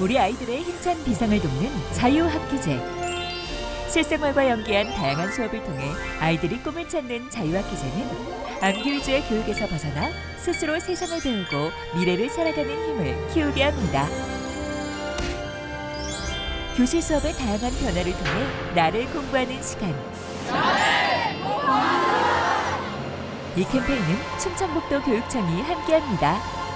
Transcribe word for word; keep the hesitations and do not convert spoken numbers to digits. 우리 아이들의 힘찬 비상을 돕는 자유학기제. 실생활과 연계한 다양한 수업을 통해 아이들이 꿈을 찾는 자유학기제는 암기 위주의 교육에서 벗어나 스스로 세상을 배우고 미래를 살아가는 힘을 키우게 합니다. 교실 수업의 다양한 변화를 통해 나를 공부하는 시간. 나를 공부한다! 이 캠페인은 충청북도 교육청이 함께합니다.